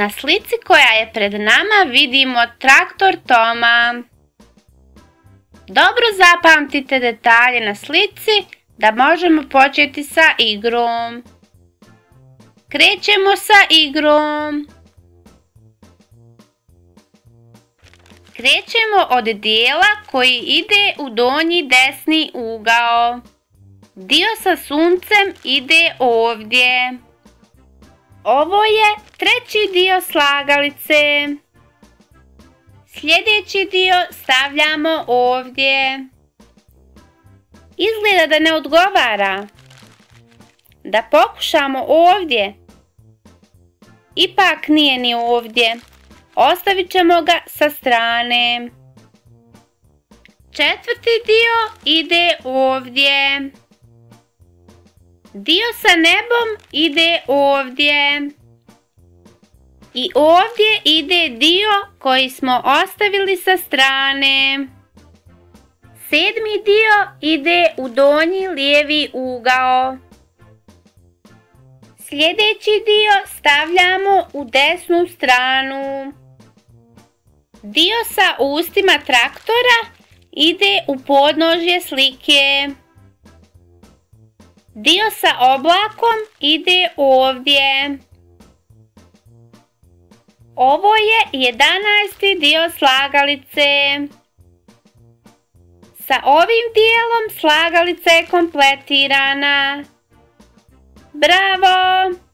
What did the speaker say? Na slici koja je pred nama vidimo traktor Toma. Dobro zapamtite detalje na slici da možemo početi sa igrom. Krećemo sa igrom. Krećemo od dijela koji ide u donji desni ugao. Dio sa suncem ide ovdje. Ovo je treći dio slagalice. Sljedeći dio stavljamo ovdje. Izgleda da ne odgovara. Da pokušamo ovdje. Ipak nije ni ovdje. Ostavit ćemo ga sa strane. Četvrti dio ide ovdje. Dio sa nebom ide ovdje. I ovdje ide dio koji smo ostavili sa strane. Sedmi dio ide u donji lijevi ugao. Sljedeći dio stavljamo u desnu stranu. Dio sa ustima traktora ide u podnožje slike. Dio sa oblakom ide ovdje. Ovo je 11. dio slagalice. Sa ovim dijelom slagalica je kompletirana. Bravo!